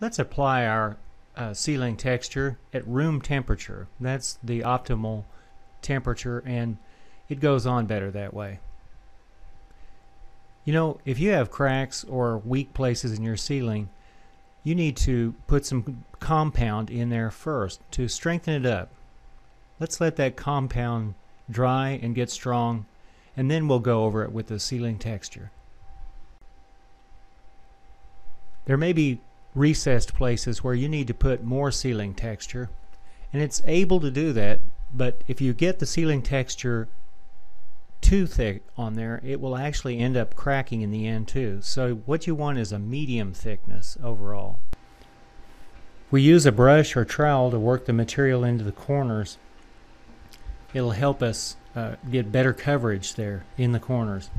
Let's apply our ceiling texture at room temperature. That's the optimal temperature, and it goes on better that way. You know, if you have cracks or weak places in your ceiling, you need to put some compound in there first to strengthen it up. Let's let that compound dry and get strong, and then we'll go over it with the ceiling texture. There may be recessed places where you need to put more ceiling texture, and it's able to do that, but if you get the ceiling texture too thick on there, it will actually end up cracking in the end too. So what you want is a medium thickness overall. We use a brush or trowel to work the material into the corners. It'll help us get better coverage there in the corners.